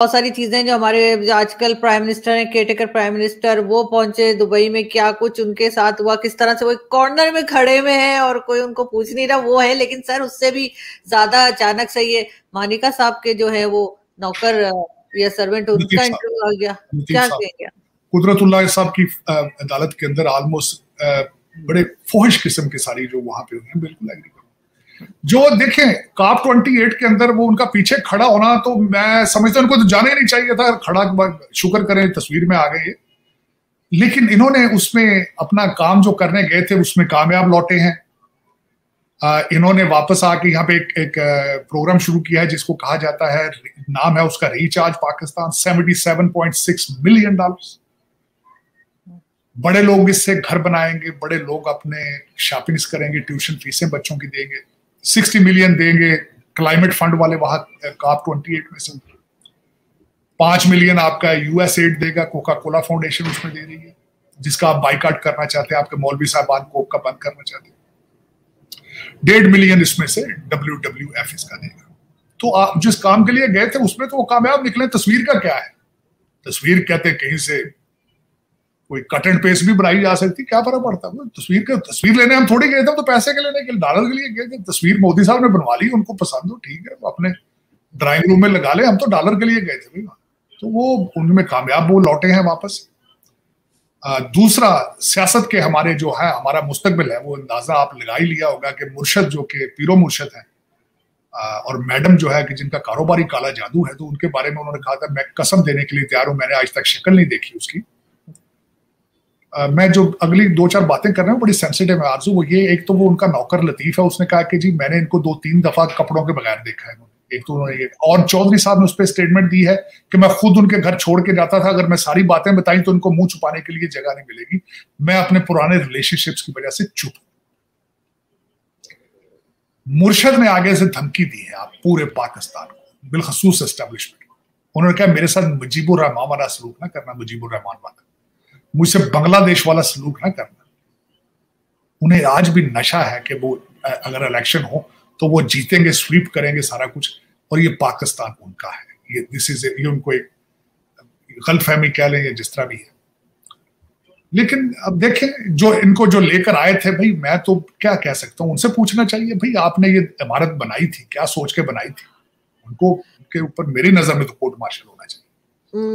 बहुत सारी चीजें जो हमारे आजकल प्राइम मिनिस्टर हैं, केयरटेकर प्राइम मिनिस्टर, वो पहुंचे दुबई में, क्या कुछ उनके साथ हुआ, किस तरह से वो एक कॉर्नर में खड़े में हैं और कोई उनको पूछ नहीं रहा वो है। लेकिन सर उससे भी ज्यादा अचानक से ये मानिका साहब के जो है वो नौकर या सर्वेंट, उनका इंटरव्यू आ गया, क्या कहेंगे? कुदरतुल्लाह साहब की अदालत के अंदर ऑलमोस्ट बड़े फोहश किस्म की सारी जो वहां पे हुई है, बिल्कुल एग्री करूं। जो देखें कॉप 28 के अंदर वो उनका पीछे खड़ा होना, तो मैं समझता हूं उनको तो जाना ही नहीं चाहिए था, खड़ा शुक्र करें तस्वीर में आ गए। लेकिन इन्होंने उसमें अपना काम जो करने गए थे उसमें कामयाब लौटे हैं। इन्होंने वापस आके यहाँ पे एक प्रोग्राम शुरू किया है जिसको कहा जाता है, नाम है उसका रिचार्ज पाकिस्तान, 77.6 मिलियन डॉलर। बड़े लोग इससे घर बनाएंगे, बड़े लोग अपने शॉपिंग्स करेंगे, ट्यूशन फीसें बच्चों की देंगे, 60 मिलियन देंगे क्लाइमेट फंड वाले वहां कॉप 28 में से, 5 मिलियन आपका यूएस एड देगा, कोका कोला फाउंडेशन उसमें दे रही है जिसका आप बाइकआउट करना चाहते हैं, आपके मौलवी साहबान कोक का बंद करना चाहते हैं। 1.5 मिलियन इसमें से WWF इसका देगा। तो आप जिस काम के लिए गए थे उसमें तो वो कामयाब निकले। तस्वीर का क्या है, तस्वीर कहते कहीं से कोई कट एंड पेस्ट भी बनाई जा सकती, क्या फर्क पड़ता है? तस्वीर लेने हम थोड़ी गए थे, तो पैसे के लेने के लिए, डॉलर के लिए गए थे। तस्वीर मोदी साहब ने बनवा ली, उनको पसंद हो ठीक है, तो अपने ड्राइंग रूम में लगा ले, हम तो डॉलर के लिए गए थे भाई। तो वो उनमें कामयाब वो लौटे हैं वापस। दूसरा, सियासत के हमारे जो है हमारा मुस्तकबिल है, वो अंदाजा आप लगा ही लिया होगा कि मुर्शद जो कि पीरो मुर्शद है और मैडम जो है कि जिनका कारोबारी काला जादू है, तो उनके बारे में उन्होंने कहा था मैं कसम देने के लिए तैयार हूँ, मैंने आज तक शक्ल नहीं देखी उसकी। मैं जो अगली 2-4 बातें कर रहा हूँ बड़ी सेंसिटिव है आरजू, वो ये, एक तो वो उनका नौकर लतीफ है, उसने कहा कि जी मैंने इनको 2-3 दफा कपड़ों के बगैर देखा है, एक तो उन्होंने ये, और चौधरी साहब ने उस पर स्टेटमेंट दी है कि मैं खुद उनके घर छोड़ के जाता था, अगर मैं सारी बातें बताई तो उनको मुंह छुपाने के लिए जगह नहीं मिलेगी, मैं अपने पुराने रिलेशनशिप्स की वजह से चुप। मुर्शद ने आगे से धमकी दी है आप पूरे पाकिस्तान को, बिलखसूस एस्टेब्लिशमेंट को। उन्होंने कहा मेरे साथ मुजीबुर रहमान वाला सलूक ना करना, मुजीबुर रहमान वाला, मुझसे बांग्लादेश वाला सलूक ना करना। उन्हें आज भी नशा है कि वो अगर इलेक्शन हो तो वो जीतेंगे, स्वीप करेंगे सारा कुछ, और ये पाकिस्तान उनका है। ये दिस इज, ये उनको एक गलतफहमी कह लें या जिस तरह भी है। लेकिन अब देखें जो इनको जो लेकर आए थे, भाई मैं तो क्या कह सकता हूँ, उनसे पूछना चाहिए भाई आपने ये इमारत बनाई थी क्या सोच के बनाई थी? उनको के ऊपर मेरी नजर में तो कोर्ट मार्शल होना चाहिए।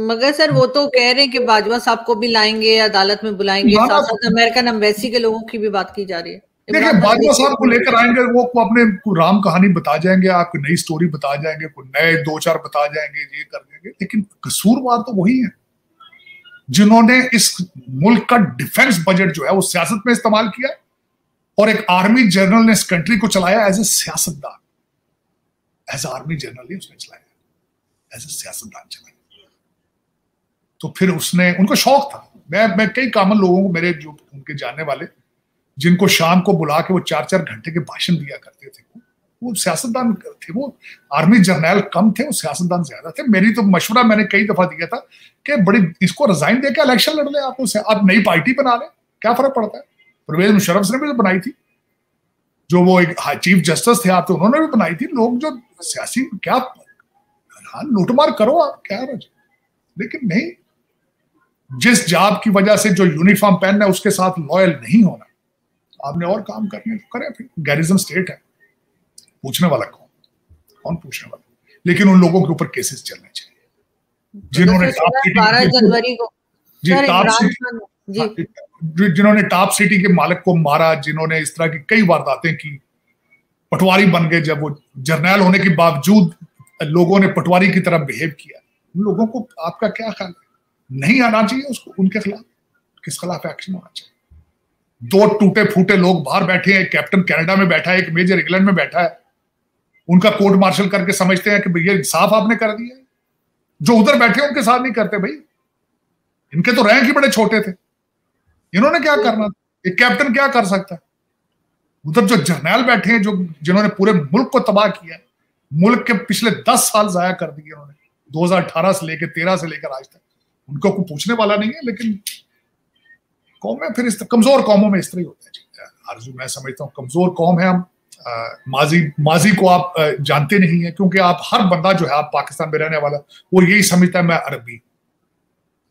मगर सर वो तो कह रहे हैं कि बाजवा साहब को भी लाएंगे, अदालत में बुलाएंगे, साथ साथ अमेरिकन एम्बेसी के लोगों की भी बात की जा रही है। देखिए बाजवा साहब को लेकर आएंगे, वो को अपने को राम कहानी बता जाएंगे, आपको नई स्टोरी बता जाएंगे, कोई नए 2-4 बता जाएंगे, ये कर देंगे। लेकिन कसूरवार तो वही है जिन्होंने इस मुल्क का डिफेंस बजट जो है वो सियासत में इस्तेमाल किया, और एक आर्मी जनरल ने इस कंट्री को चलाया एज ए सियासतदान, एज आर्मी जनरल ही उसने चलाया, एज ए सियासतदान चलाया। तो फिर उसने, उनको शौक था। मैं कई कॉमन लोगों को, मेरे जो उनके जानने वाले जिनको शाम को बुला के वो 4-4 घंटे के भाषण दिया करते थे, वो सियासतदान थे, वो आर्मी जर्नल कम थे, वो सियासतदान ज्यादा थे। मेरी तो मशवरा मैंने कई दफा दिया था कि बड़ी इसको रिजाइन देके इलेक्शन लड़ लें आप नई पार्टी बना लें, क्या फर्क पड़ता है? परवेज मुशर्रफ ने भी तो बनाई थी, जो वो एक चीफ जस्टिस थे आप, तो उन्होंने भी बनाई थी। लोग जो सियासी क्या लूटमार करो आप, क्या रज। लेकिन नहीं, जिस जॉब की वजह से जो यूनिफॉर्म पहनना है उसके साथ लॉयल नहीं होना, आपने और काम करने तो करें। फिर गैरिजन स्टेट है, पूछने वाला कौन पूछने वाला? लेकिन उन लोगों के ऊपर केसेस चलने चाहिए जिन्होंने टॉप सिटी के मालिक को मारा, जिन्होंने इस तरह की कई वारदातें की। पटवारी बन गए जब वो जर्नैल होने के बावजूद, लोगों ने पटवारी की तरह बिहेव किया। उन लोगों को आपका क्या ख्याल है? नहीं आना चाहिए उसको, उनके खिलाफ किस खिलाफ एक्शन होना चाहिए? 2 टूटे फूटे लोग बाहर बैठे हैं, कैप्टन कनाडा में बैठा है, एक मेजर इंग्लैंड में बैठा है, उनका कोर्ट मार्शल करके समझते हैं कि भैया इंसाफ आपने कर दिया। जो उधर बैठे हैं उनके साथ नहीं करते, भाई इनके तो रैंक ही बड़े छोटे थे, इन्होंने क्या करना? एक कैप्टन क्या कर सकता है? उधर जो जर्नैल बैठे हैं, जो जिन्होंने पूरे मुल्क को तबाह किया, मुल्क के पिछले 10 साल जाया कर दिए उन्होंने, 2018 से लेकर 13 से लेकर आज तक, उनको कोई पूछने वाला नहीं है। लेकिन कौम में फिर इस कमजोर कौमों में इस तरह ही होता है। आरजू मैं समझता हूँ कमजोर कौम है हम, माजी को आप जानते नहीं है, क्योंकि आप हर बंदा जो है आप पाकिस्तान में रहने वाला वो यही समझता है मैं अरबी,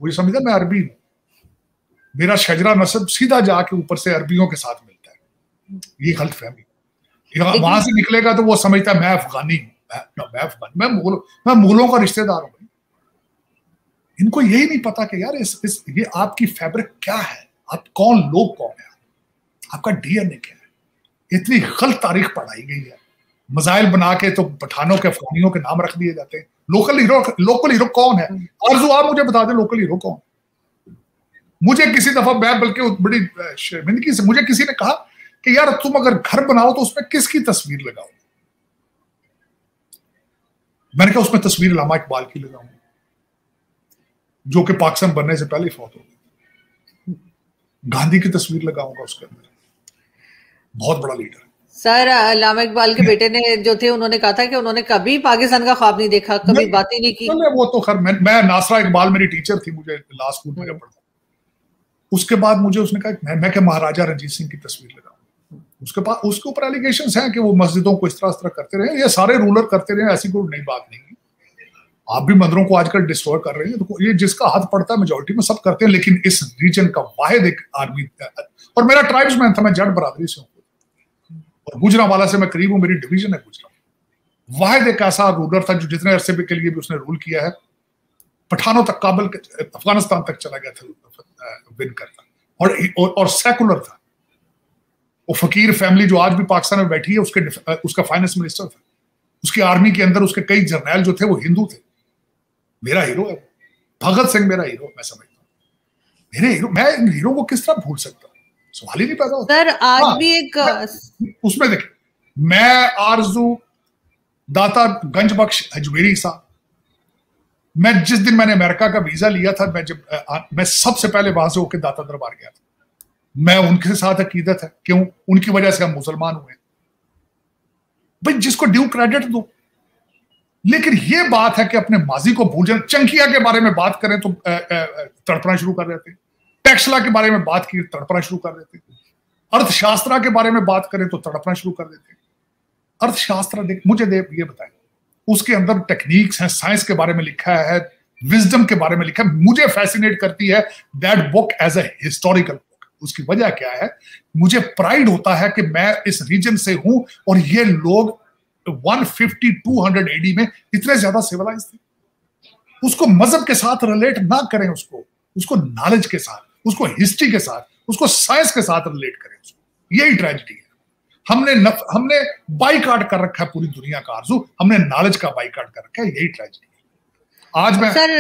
वो ये समझता है मैं अरबी हूं, मेरा शजरा नस्ब सीधा जाके ऊपर से अरबियों के साथ मिलता है। ये गलत फहमी, वहां से निकलेगा तो वो समझता है मैं अफगानी हूँ, मैं मुगलों का रिश्तेदार हूँ। इनको यही नहीं पता कि यार ये आपकी फैब्रिक क्या है, आप कौन लोग कौन है, आपका डीएनए क्या है। इतनी गलत तारीख पढ़ाई गई है, मजाइल बना के तो पठानों के अफगानियों के नाम रख दिए जाते हैं। लोकल हीरो कौन है? आरजू आप मुझे बता दें लोकल हीरो कौन है। मुझे किसी दफा बल्कि बड़ी शर्मिंदगी से मुझे किसी ने कहा कि यार तुम अगर घर बनाओ तो उसमें किसकी तस्वीर लगाओ? मैंने कहा उसमें तस्वीर अल्लामा इकबाल की लगाऊंगी जो कि पाकिस्तान बनने से पहले फौत हो गई। गांधी की तस्वीर लगाऊंगा उसके अंदर, बहुत बड़ा लीडर है। सर अल्लामा इकबाल के बेटे ने जो थे उन्होंने कहा था कि उन्होंने कभी पाकिस्तान का ख्वाब नहीं देखा, कभी बात ही नहीं की। वो तो खैर मैं नासिरा इकबाल मेरी टीचर थी, मुझे ला स्कूल में पढ़ता। उसके बाद मुझे उसने कहा मैं महाराजा रंजीत सिंह की तस्वीर लगाऊंगा। उसके ऊपर एलिगेशंस हैं कि वो मस्जिदों को इस तरह करते रहे, ये सारे रूलर करते रहे, ऐसी कोई नई बात नहीं है। आप भी मंदिरों को आजकल डिस्ट्रॉय कर रहे हैं, तो ये जिसका हाथ पड़ता है मेजोरिटी में सब करते हैं, लेकिन इस रीजन का वाहिद एक आर्मी। और मेरा ट्राइब्समैन था, मैं जट बरादरी से हूँ और गुजरांवाला से मैं करीब हूँ, मेरी डिवीजन है गुजरांवाला। वाहिद एक ऐसा रूलर था जो जितने अरसे के लिए भी उसने रूल किया है, पठानों तक, काबुल, अफगानिस्तान तक चला गया था विन करता, और सेकुलर था। वो फकीर फैमिली जो आज भी पाकिस्तान में बैठी है उसका फाइनेंस मिनिस्टर था। उसकी आर्मी के अंदर उसके कई जर्नैल जो थे वो हिंदू थे। मेरा हीरो है भगत सिंह, मेरा हीरो, मैं समझता हूँ मेरे हीरो। मैं इन हीरो को किस तरह भूल सकता हूँ, सवाल ही नहीं पैदा होता। सर आज भी एक उसमें देखें, मैं आरजू, दाता गंज बख्श, अजमेरी साहब। मैं जिस दिन मैंने अमेरिका का वीजा लिया था, मैं सबसे पहले वहां से होकर दाता दरबार गया था। मैं उनके साथ अकीदत है, क्यों? उनकी वजह से हम मुसलमान हुए। भाई जिसको ड्यू क्रेडिट दो, लेकिन यह बात है कि अपने माजी को भूल जाए। चंकिया के बारे में बात करें तो तड़पना शुरू कर देते हैं, टैक्सला के बारे में बात की तड़पना शुरू कर देते हैं, अर्थशास्त्रा के बारे में बात करें तो तड़पना शुरू कर देते हैं। अर्थशास्त्र मुझे ये बताएं, उसके अंदर टेक्निक्स हैं, साइंस के बारे में लिखा है, विजडम के बारे में लिखा है। मुझे फैसिनेट करती है that book as a historical. उसकी वजह क्या है? मुझे प्राइड होता है कि मैं इस रीजन से हूं और ये लोग 150-200 एडी में इतने ज्यादा सिविलाइज थे। उसको मजहब के साथ रिलेट ना करें, उसको नॉलेज के साथ, उसको हिस्ट्री के साथ, उसको साइंस के साथ रिलेट करें। उसको यही ट्रेजिडी है। हमने बाइकाट कर रखा है पूरी दुनिया का आरजू, हमने नॉलेज का बाइकाट कर रखा है, यही ट्रेजिडी है। आज मैं सर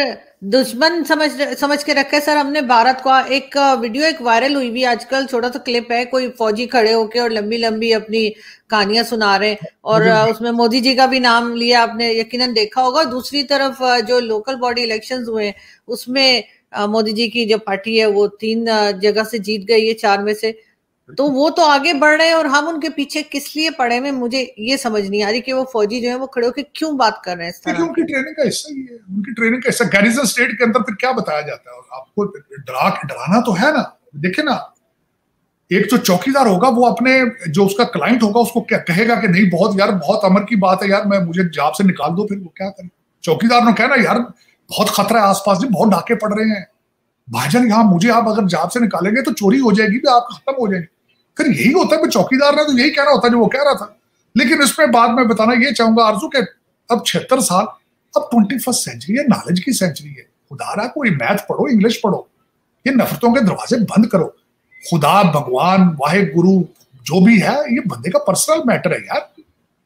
दुश्मन समझ के रखे। सर हमने भारत का एक वीडियो वायरल हुई भी आजकल, छोटा सा क्लिप है, कोई फौजी खड़े होके और लंबी लंबी अपनी कहानियां सुना रहे हैं और उसमें मोदी जी का भी नाम लिया, आपने यकीनन देखा होगा। दूसरी तरफ जो लोकल बॉडी इलेक्शंस हुए उसमें मोदी जी की जो पार्टी है वो 3 जगह से जीत गई है, 4 में से। तो वो तो आगे बढ़ रहे हैं और हम उनके पीछे किस लिए पड़े हैं, मुझे ये समझ नहीं आ रही कि वो फौजी जो है वो खड़े होकर क्यों बात कर रहे हैं। क्योंकि उनकी ट्रेनिंग का हिस्सा ही है, उनकी ट्रेनिंग का हिस्सा। गैरिसन स्टेट के अंदर फिर क्या बताया जाता है? आपको डराना तो है ना। देखे ना, एक जो चौकीदार होगा वो अपने जो उसका क्लाइंट होगा उसको क्या कहेगा कि नहीं बहुत यार बहुत अमर की बात है यार, मैं मुझे जॉब से निकाल दो, फिर वो क्या करे? चौकीदार ने कहना यार बहुत खतरा है आसपास जी, बहुत डाके पड़ रहे हैं भाईजान, यहाँ मुझे आप अगर जॉब से निकालेंगे तो चोरी हो जाएगी, भी आप खत्म हो जाएंगे। फिर यही होता है, चौकीदार ने तो यही कहना होता है जो वो कह रहा था। लेकिन इसमें बाद में बताना ये चाहूंगा आरजू के अब 76 साल, अब 21वीं सेंचुरी है, नॉलेज की सेंचुरी है। खुदा रहा कोई मैथ पढ़ो, इंग्लिश पढ़ो, ये नफरतों के दरवाजे बंद करो। खुदा, भगवान, वाहे गुरु जो भी है, ये बंदे का पर्सनल मैटर है यार,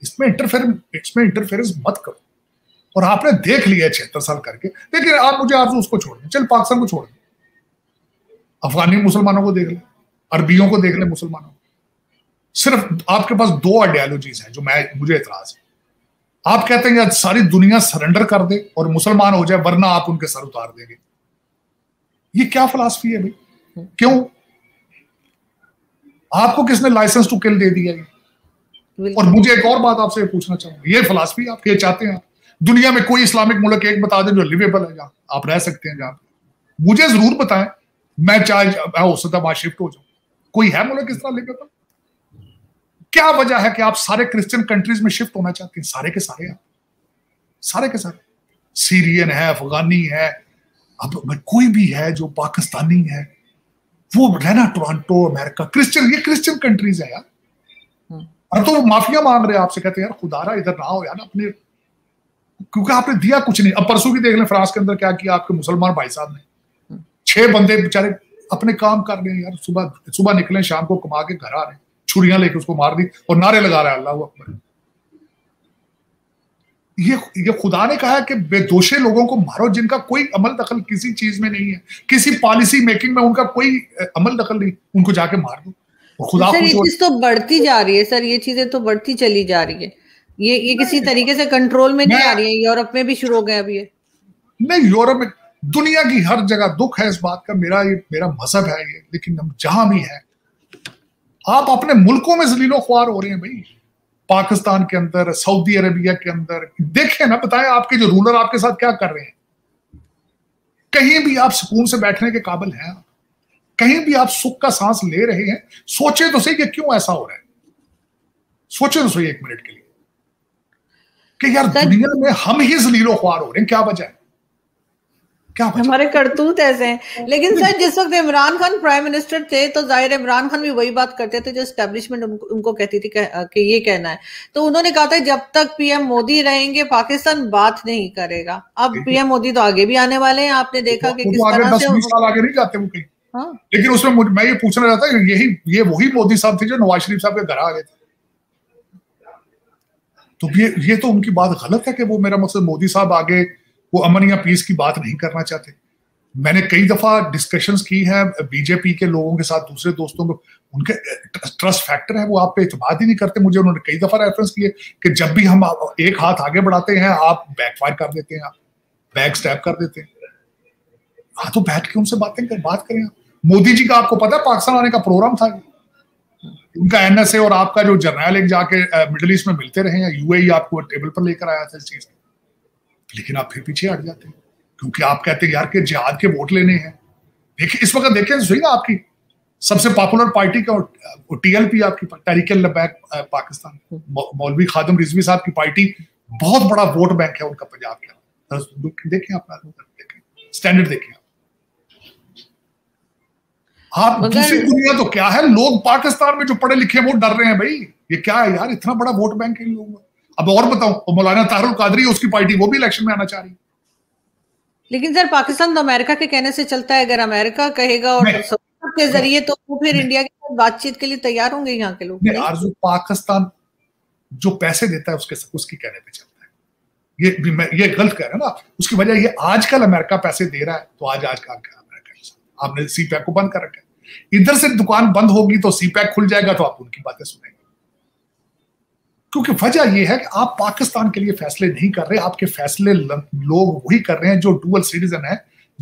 इसमें इंटरफेरेंस मत करो। और आपने देख लिया 76 साल करके। लेकिन आप मुझे आरजू उसको छोड़ें, चल पाकिस्तान को छोड़, अफगानी मुसलमानों को देख ले, अरबियों को देख ले, मुसलमानों को। सिर्फ आपके पास 2 आइडियोलॉजीज हैं जो मुझे एतराज है। आप कहते हैं सारी दुनिया सरेंडर कर दे और मुसलमान हो जाए, वरना आप उनके सर उतार देंगे। ये क्या फिलॉसफी है भाई? क्यों? आपको किसने लाइसेंस टू किल दे दिया है? और मुझे एक और बात आपसे पूछना चाहूंगा, ये फिलॉसफी आप ये चाहते हैं, दुनिया में कोई इस्लामिक मुल्क एक बता दें जो लिवेबल है, जहां आप रह सकते हैं, जहां मुझे जरूर बताएं, मैं चाहे हो सकता वहां शिफ्ट हो जाऊं। कोई है मुल्क इस तरह लिवेबल? क्या वजह है कि आप सारे क्रिश्चियन कंट्रीज में शिफ्ट होना चाहते हैं? सारे के सारे, आप सारे के सारे, सीरियन है, अफगानी है, अब कोई भी है जो पाकिस्तानी है, वो रहना टोरंटो, अमेरिका, क्रिश्चियन, ये क्रिश्चियन कंट्रीज है यार। और तो माफिया मांग रहे हैं आपसे, कहते हैं यार खुदारा इधर ना हो यार अपने, क्योंकि आपने दिया कुछ नहीं। अब परसों की देख लें फ्रांस के अंदर क्या किया आपके मुसलमान भाई साहब ने, 6 बंदे बेचारे अपने काम कर रहे हैं यार, सुबह सुबह निकले, शाम को कमा के घर आ रहे, छुरियां लेके उसको मार दी और नारे लगा रहा है अल्लाह हू अकबर। ये खुदा ने कहा है कि बेदोषे लोगों को मारो जिनका कोई अमल दखल किसी चीज में नहीं है, किसी पॉलिसी मेकिंग में उनका कोई अमल दखल नहीं, उनको जाके मार दो। और खुदा सर, ये चीज तो बढ़ती जा रही है सर, ये चीजें तो बढ़ती चली जा रही है, ये किसी तरीके से कंट्रोल में नहीं आ रही है। यूरोप में भी शुरू हो गए अभी, नहीं यूरोप में, दुनिया की हर जगह दुख है इस बात का। मेरा मजहब है ये, लेकिन हम जहां भी है आप अपने मुल्कों में जलीलो ख्वार हो रहे हैं भाई। पाकिस्तान के अंदर, सऊदी अरेबिया के अंदर देखें ना, बताएं आपके जो रूलर आपके साथ क्या कर रहे हैं। कहीं भी आप सुकून से बैठने के काबिल हैं? कहीं भी आप सुख का सांस ले रहे हैं? सोचे तो सही कि क्यों ऐसा हो रहा है, सोचे तो सही एक मिनट के लिए कि यार दुनिया में हम ही जलीलो ख्वार हो रहे हैं, क्या वजह है? हमारे करतूत ऐसे हैं। लेकिन सर जिस वक्त इमरान खान प्राइम मिनिस्टर थे तो जाहिर इमरान खान भी वही बात करते थे जो एस्टेब्लिशमेंट उनको कहती थी कि ये कहना है, तो उन्होंने कहा था जब तक पीएम मोदी रहेंगे पाकिस्तान बात नहीं करेगा। अब पीएम मोदी तो आगे भी आने वाले हैं, आपने देखा कि किस तरह से 10-20 साल आगे नहीं जाते वो कहीं। हाँ, लेकिन उसमें मैं ये पूछना चाहता हूं, ये वही मोदी साहब थे जो नवाज शरीफ साहब के घर आ गए थे, तो ये तो उनकी बात गलत है कि वो, मेरा मकसद मोदी साहब आगे वो अमन या पीस की बात नहीं करना चाहते। मैंने कई दफा डिस्कशंस की है बीजेपी के लोगों के साथ, दूसरे दोस्तों को, उनके ट्रस्ट फैक्टर है वो आप पे इतमाद ही नहीं करते। मुझे उन्होंने कई दफा रेफरेंस किए कि जब भी हम एक हाथ आगे बढ़ाते हैं आप बैकफायर कर देते हैं, आप बैक स्टेप कर देते हैं। हाँ, तो बैठ के उनसे बात करें। मोदी जी का आपको पता है पाकिस्तान आने का प्रोग्राम था, उनका NSA और आपका जो जर्नैल एक जाके मिडिल ईस्ट में मिलते रहे हैं, UAE आपको टेबल पर लेकर आया था इस चीज, लेकिन आप फिर पीछे हट जाते हैं क्योंकि आप कहते हैं यार कि जिहाद के वोट लेने हैं। देखिए इस वक्त देखें सही ना, आपकी सबसे पॉपुलर पार्टी का TLP आपकी तहरीक लबैक पाकिस्तान, मौलवी खादिम रिजवी साहब की पार्टी, बहुत बड़ा वोट बैंक है उनका पंजाब के। देखें आप स्टैंडर्ड, देखें आप दूसरी दुनिया तो क्या है। लोग पाकिस्तान में जो पढ़े लिखे वो डर रहे हैं भाई, ये क्या है यार, इतना बड़ा वोट बैंक है इन लोगों का। अब और बताओ मौलाना ताहरुल कादरी, उसकी पार्टी वो भी इलेक्शन में आना चाह रही है। लेकिन सर पाकिस्तान तो अमेरिका के कहने से चलता है, अगर अमेरिका कहेगा और के जरिए तो वो फिर इंडिया के साथ बातचीत के लिए तैयार होंगे यहाँ के लोग। आरजू पाकिस्तान जो पैसे देता है उसकी कहने पे चलता है, ये गलत कह रहे हैं ना। उसकी वजह ये आजकल अमेरिका पैसे दे रहा है तो आज अमेरिका, आपने CPAC को बंद कर रखा है, इधर से दुकान बंद होगी तो CPAC खुल जाएगा तो आप उनकी बातें सुनेंगे। क्योंकि वजह यह है कि आप पाकिस्तान के लिए फैसले नहीं कर रहे, आपके फैसले लोग वही कर रहे हैं जो डुअल सिटीजन है,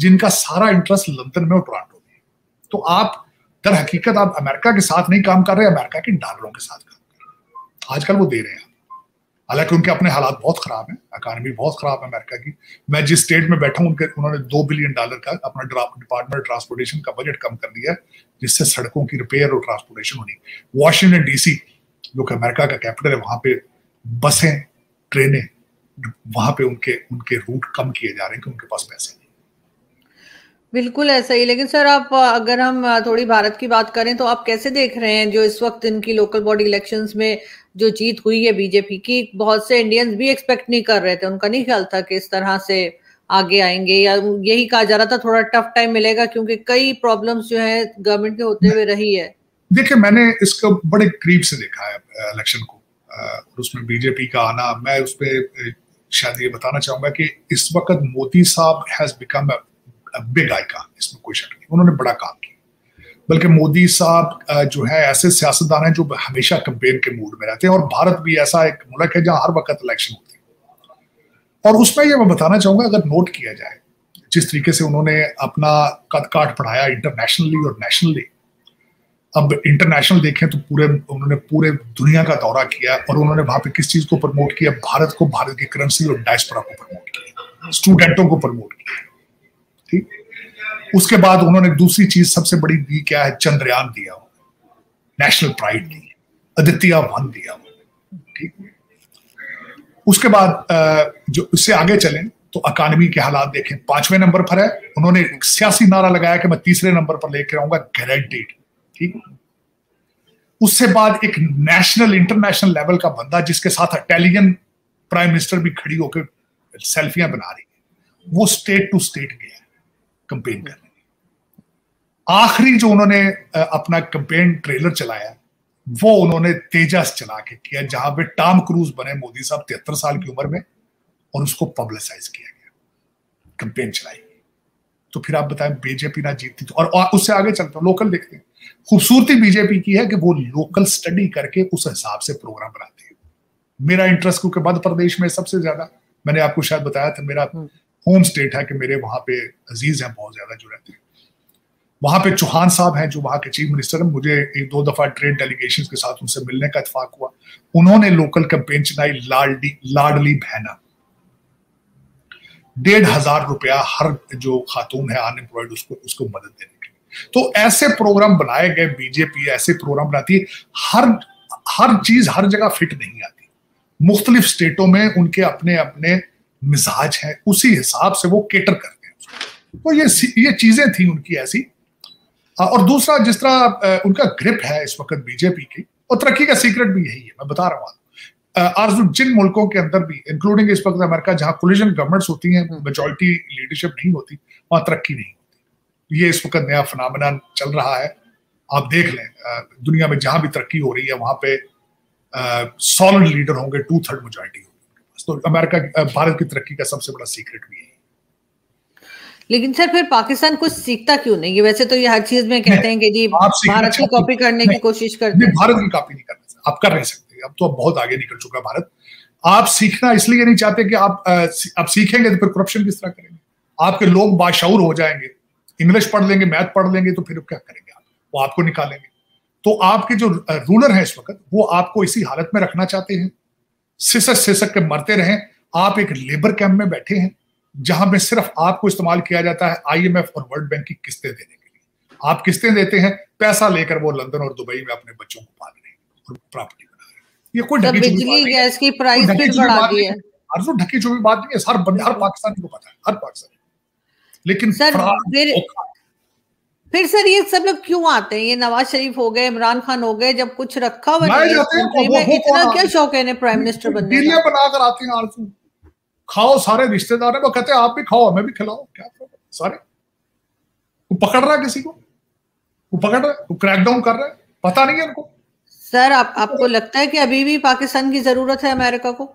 जिनका सारा इंटरेस्ट लंदन में और टोरंटो में है। तो आप दर हकीकत आप अमेरिका के साथ नहीं काम कर रहे, अमेरिका के डॉलरों के साथ काम कर रहे हैं। आजकल वो दे रहे हैं, हालांकि उनके अपने हालात बहुत खराब हैं, इकॉनमी बहुत खराब है अमेरिका की। मैं जिस स्टेट में बैठा हूँ उन्होंने $2 बिलियन का अपना डिपार्टमेंट ट्रांसपोर्टेशन का बजट कम कर दिया है, जिससे सड़कों की रिपेयर और ट्रांसपोर्टेशन होनी। Washington DC जो कि अमेरिका का कैपिटल है, वहां पे बसें, ट्रेनें, वहां पे उनके रूट कम किए जा रहे हैं कि उनके पास पैसे नहीं। बिल्कुल ऐसा ही। लेकिन सर आप अगर हम थोड़ी भारत की बात करें तो आप कैसे देख रहे हैं जो इस वक्त इनकी लोकल बॉडी इलेक्शंस में जो जीत हुई है बीजेपी की, बहुत से इंडियंस भी एक्सपेक्ट नहीं कर रहे थे, उनका नहीं ख्याल था कि इस तरह से आगे आएंगे, या यही कहा जा रहा था थोड़ा टफ टाइम मिलेगा क्योंकि कई प्रॉब्लम्स जो है गवर्नमेंट के होते हुए रही है। देखिए मैंने इसको बड़े करीब से देखा है इलेक्शन को, और उसमें बीजेपी का आना, मैं उस पर शायद ये बताना चाहूंगा कि इस वक्त मोदी साहब has become a big icon, इसमें कोई शक नहीं, उन्होंने बड़ा काम किया। बल्कि मोदी साहब जो है ऐसे सियासतदान हैं जो हमेशा कैंपेन के मूड में रहते हैं, और भारत भी ऐसा एक मुल्क है जहां हर वक्त इलेक्शन होते हैं। और उसमें यह मैं बताना चाहूंगा, अगर नोट किया जाए जिस तरीके से उन्होंने अपना कद काठ बढ़ाया इंटरनेशनली और नेशनली, अब इंटरनेशनल देखें तो उन्होंने पूरे दुनिया का दौरा किया, और उन्होंने वहां पे किस चीज को प्रमोट किया, भारत को, भारत की करेंसी और डायस्पोरा को प्रमोट किया, स्टूडेंटों को प्रमोट किया, ठीक। उसके बाद उन्होंने दूसरी चीज सबसे बड़ी दी क्या है, चंद्रयान दिया, नेशनल प्राइड दी, अदित्य वन दिया। ठीक, उसके बाद जो इससे आगे चलें तो इकॉनमी के हालात देखें, 5वें नंबर पर है। उन्होंने सियासी नारा लगाया कि मैं 3रे नंबर पर लेकर आऊंगा, गारंटीड। ठीक, उसके बाद एक नेशनल इंटरनेशनल लेवल का बंदा जिसके साथ इटालियन प्राइम मिनिस्टर भी खड़ी होकर सेल्फियां बना रही है, वो स्टेट टू स्टेट गया कंपेन करने। आखिरी जो उन्होंने अपना कंपेन ट्रेलर चलाया वो उन्होंने तेजस चला के किया, जहां पे टॉम क्रूज बने मोदी साहब 73 साल की उम्र में, और उसको पब्लिसाइज किया गया, कंपेन चलाई। तो फिर आप बताएं बीजेपी ना जीतती तो। और उससे आगे चलते हैं, लोकल देखते हैं। खूबसूरती बीजेपी की है कि वो लोकल स्टडी करके उस हिसाब से प्रोग्राम बनाती है। मेरा इंटरेस्ट क्योंकि मध्य प्रदेश में सबसे ज्यादा, मैंने आपको शायद बताया था, मेरा होम स्टेट है कि मेरे वहां पे अजीज हैं बहुत ज्यादा जो रहते हैं वहां पे। चौहान साहब हैं जो वहां के चीफ मिनिस्टर हैं, मुझे 1-2 दफा ट्रेड डेलीगेशन के साथ उनसे मिलने का इत्तेफाक हुआ। उन्होंने लोकल कैंपेन चलाई, लाडली बहना, 1500 रुपया हर जो खातून है अनएम्प्लॉयड उसको मदद देने के लिए। तो ऐसे प्रोग्राम बनाए गए, बीजेपी ऐसे प्रोग्राम बनाती है। हर चीज हर जगह फिट नहीं आती, मुख्तलिफ स्टेटों में उनके अपने अपने मिजाज हैं, उसी हिसाब से वो केटर करते हैं। तो ये चीजें थी उनकी ऐसी। और दूसरा जिस तरह उनका ग्रिप है इस वक्त बीजेपी की, और तरक्की का सीक्रेट भी यही है, मैं बता रहा हूँ। आज जिन मुल्कों के अंदर भी, इंक्लूडिंग इस वक्त अमेरिका, जहाँ कोलिजन गवर्नमेंट्स होती हैं, मेजोरिटी लीडरशिप नहीं होती, वहाँ तरक्की नहीं होती। ये इस वक्त नया फिनोमेनन चल रहा है, आप देख लें। दुनिया में जहाँ भी तरक्की हो रही है वहाँ पे सॉलिड लीडर होंगे, 2/3 मेजोरिटी होगी। तो अमेरिका, भारत की तरक्की का सबसे बड़ा सीक्रेट भी है। लेकिन सर फिर पाकिस्तान कुछ सीखता क्यों नहीं? वैसे तो ये हर चीज में कहते हैं कि जी भारत की कॉपी करने की कोशिश करते हैं। भारत की कॉपी नहीं करना आप कर नहीं सकते, अब तो अब बहुत आगे निकल चुका भारत। आप सीखना इसलिए नहीं चाहते कि आप सीखेंगे तो फिर करप्शन किस तरह करेंगे? आपके लोग बाशऊर हो जाएंगे, इंग्लिश पढ़ लेंगे, मैथ पढ़ लेंगे, तो फिर क्या करेंगे आप? वो आपको निकालेंगे। तो आपके जो रूलर है इस वक्त, वो आपको इसी हालत में रखना चाहते हैं, सिसक के मरते रहें। आप एक लेबर कैंप में बैठे हैं जहां में सिर्फ आपको इस्तेमाल किया जाता है आईएमएफ और वर्ल्ड बैंक की किस्तें देने के लिए। आप किस्तें देते हैं, पैसा लेकर वो लंदन और दुबई में अपने बच्चों को पाल रहे हैं और प्रॉपर्टी बना रहे हैं। ये कोई बिजली गैस की प्राइस फिर बढ़ा दी है, ढकी चुपी बात नहीं है। हर बंदे, हर पाकिस्तानी को पता है, हर पाकिस्तानी। लेकिन फिर सर ये सब लोग क्यों आते हैं? ये नवाज शरीफ हो गए, इमरान खान हो गए, जब कुछ रखा हुआ इतना क्या शौक है प्राइम मिनिस्टर बनने का, बनाकर आते हैं। खाओ, सारे रिश्तेदार हैं, वो कहते हैं आप भी खाओ हमें भी खिलाओ, क्या प्रॉब्लम? सारे वो पकड़ रहा है किसी को, वो पकड़ रहा है, वो क्रैकडाउन कर रहा है, पता नहीं है उनको। सर आपको लगता है कि अभी भी पाकिस्तान की जरूरत है अमेरिका को?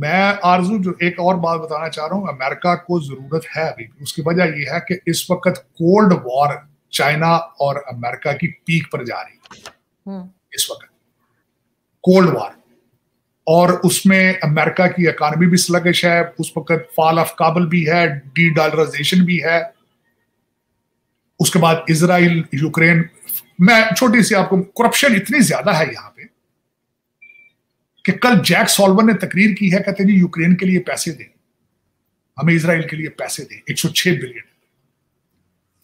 मैं आरजू जो एक और बात बताना चाह रहा हूँ, अमेरिका को जरूरत है अभी भी। उसकी वजह यह है कि इस वक्त कोल्ड वॉर चाइना और अमेरिका की पीक पर जा रही है। इस वक्त कोल्ड वॉर, और उसमें अमेरिका की इकॉनमी भी स्लगिश है उस वक्त, फॉल ऑफ काबुल भी है, डी डॉलराइजेशन भी है। उसके बाद इजराइल, यूक्रेन, मैं छोटी सी आपको, करप्शन इतनी ज्यादा है यहाँ पे कि कल जैक सॉल्वर ने तकरीर की है, कहते हैं यूक्रेन के लिए पैसे दें, हमें इजराइल के लिए पैसे दें, 106 बिलियन।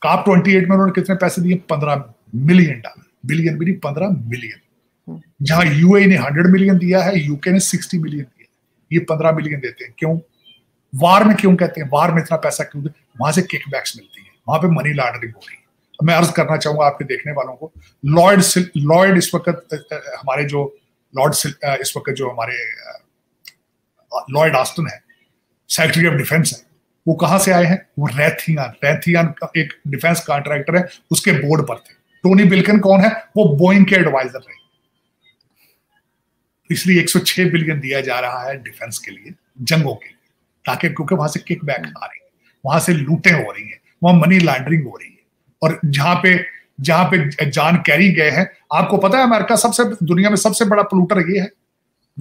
कॉप 28 में उन्होंने कितने पैसे दिए? 15 मिलियन डॉलर, बिलियन भी नहीं, 15 मिलियन। जहां यूएई ने 100 मिलियन दिया है, यूके ने 60 मिलियन दिया है, ये 15 मिलियन देते हैं। क्यों? वार में क्यों कहते हैं, वार में इतना पैसा क्यों? वहां से किकबैक्स मिलती है, वहां पे मनी लॉन्ड्रिंग हो रही है। मैं अर्ज करना चाहूंगा आपके देखने वालों को, लॉयड इस वक्त हमारे जो लॉर्ड इस वक्त जो हमारे लॉयड ऑस्टिन है, सेक्रेटरी ऑफ डिफेंस है, वो कहां से आए हैं? वो रैथियन का एक डिफेंस कॉन्ट्रैक्टर है, उसके बोर्ड पर थे। टोनी बिल्किन कौन है? वो बोइंग के एडवाइजर रहे। इसलिए 106 बिलियन दिया जा रहा है डिफेंस के लिए, जंगों के लिए, ताकि, क्योंकि वहां से किकबैक आ रही है, वहां से लूटें हो रही हैं, वहां मनी लॉन्ड्रिंग हो रही है। और जहां पे जान कैरी गए हैं, आपको पता है अमेरिका सबसे, दुनिया में सबसे बड़ा पोल्यूटर ये है।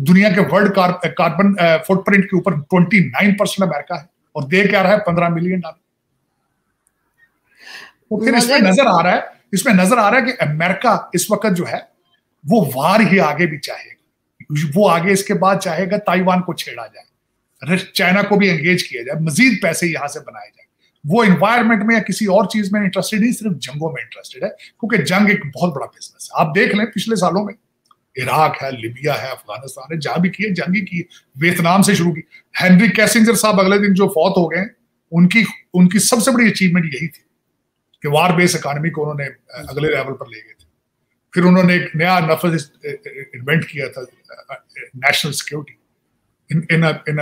दुनिया के वर्ल्ड कार्बन फुटप्रिंट के ऊपर 29% अमेरिका है, और दे क्या रहा है? 15 मिलियन डॉलर। तो फिर इसमें नजर आ रहा है कि अमेरिका इस वक्त जो है वो वार ही आगे भी चाहेगा, वो आगे इसके बाद चाहेगा ताइवान को छेड़ा जाए, चाइना को भी एंगेज किया जाए, मजीद पैसे यहां से बनाए जाए। वो एनवायरमेंट में या किसी और चीज में इंटरेस्टेड नहीं, सिर्फ जंगों में इंटरेस्टेड है, क्योंकि जंग एक बहुत बड़ा बिजनेस है। आप देख लें पिछले सालों में इराक है, लीबिया है, अफगानिस्तान है, जहां भी किए, जंगी किए, वियतनाम से शुरू की। हेनरी किसिंगर साहब अगले दिन जो फौत हो गए, उनकी सबसे बड़ी अचीवमेंट यही थी कि वार बेस इकानमी को उन्होंने अगले लेवल पर ले गए थे। फिर उन्होंने एक नया नफज इन्वेंट किया था, national security, in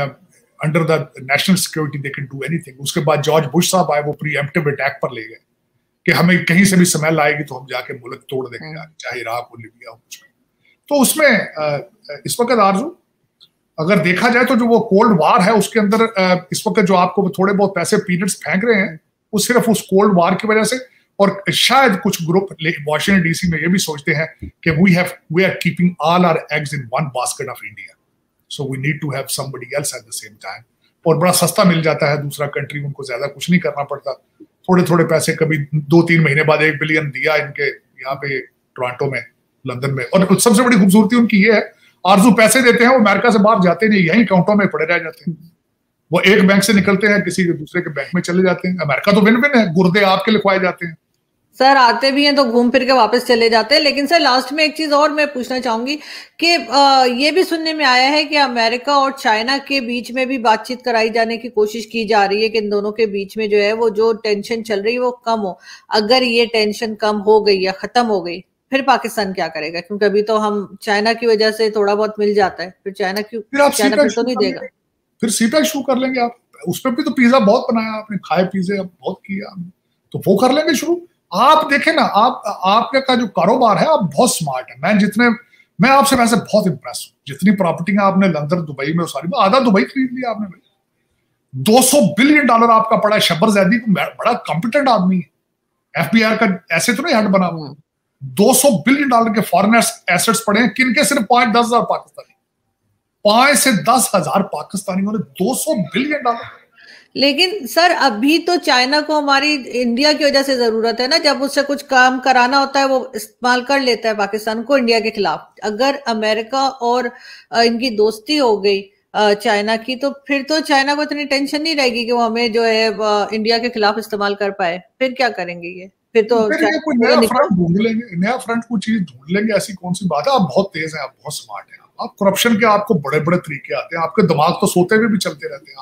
under the national security they can do anything. उसके बाद जॉर्ज बुश साहब आए, वो प्रीएम्प्टिव अटैक पर ले गए कि हमें कहीं से भी स्मेल आएगी तो हम जाके मुल्क तोड़ देंगे, चाहे इराक हो, लीबिया हो, कुछ। तो उसमें इस वक्त आरजू अगर देखा जाए तो जो वो कोल्ड वार है उसके अंदर इस वक्त जो आपको थोड़े बहुत पैसे पीनट्स फेंक रहे हैं वो सिर्फ उस कोल्ड वार की वजह से, और शायद कुछ ग्रुप वाशिंगटन डीसी में ये भी सोचते हैं कि we are keeping all our eggs in one basket of India, so we need to have somebody else at the same time. और बड़ा सस्ता मिल जाता है दूसरा कंट्री, उनको ज्यादा कुछ नहीं करना पड़ता, थोड़े थोड़े पैसे, कभी 2-3 महीने बाद 1 बिलियन दिया इनके यहाँ पे टोरंटो में, लंदन में। और सबसे बड़ी खूबसूरती उनकी ये है, आरजू पैसे देते हैं, वो अमेरिका से बाहर जाते नहीं, यहीं अकाउंटों में पड़े रह जाते हैं। वो एक बैंक से निकलते हैं, किसी दूसरे के बैंक में चले जाते हैं। अमेरिका तो विन विन है, गुर्दे आपके लिखवाए जाते हैं सर, आते भी हैं तो घूम फिर के वापस चले जाते हैं। लेकिन सर लास्ट में एक चीज और मैं पूछना चाहूंगी कि ये भी सुनने में आया है कि अमेरिका और चाइना के बीच में भी बातचीत कराई जाने की कोशिश की जा रही है कि इन दोनों के बीच में जो है वो जो टेंशन चल रही है वो कम हो। अगर ये टेंशन कम हो गई या खत्म हो गई, फिर पाकिस्तान क्या करेगा? क्योंकि अभी तो हम चाइना की वजह से थोड़ा बहुत मिल जाता है, फिर चाइना क्यों, चाइना फिर तो नहीं देगा, फिर सीटा शुरू कर लेंगे। आप उस पर भी तो पिज्जा बहुत बनाया आपने, खाए पिज्जे बहुत किया, तो वो कर लेंगे शुरू। आप देखें ना, आपका जो कारोबार है, आप बहुत स्मार्ट है। मैं आपसे वैसे बहुत इंप्रेस हूं। जितनी प्रॉपर्टियां आपने लंदन, दुबई में, सारी आधा दुबई खरीद लिया आपने भाई। $200 बिलियन आपका पड़ा है। शब्बर जैदी बड़ा कॉम्पिटेंट आदमी है, FBR का ऐसे तो नहीं हट बना हुआ। $200 बिलियन के फॉरेन एसेट्स पड़े हैं, किनके? सिर्फ 5-10 हजार पाकिस्तानी, 5 से 10 हजार पाकिस्तानियों ने $200 बिलियन। लेकिन सर अभी तो चाइना को हमारी इंडिया की वजह से जरूरत है ना, जब उससे कुछ काम कराना होता है वो इस्तेमाल कर लेता है पाकिस्तान को इंडिया के खिलाफ। अगर अमेरिका और इनकी दोस्ती हो गई चाइना की, तो फिर तो चाइना को इतनी टेंशन नहीं रहेगी कि वो हमें जो है इंडिया के खिलाफ इस्तेमाल कर पाए। फिर क्या करेंगे ये? फिर तो नया फ्रंट कुछ चीज ढूंढ लेंगे, ऐसी कौन सी बात है। आप बहुत तेज है, आप बहुत स्मार्ट है, आप करप्शन के आपको बड़े बड़े तरीके आते हैं, आपके दिमाग तो सोते हुए भी चलते रहते हैं।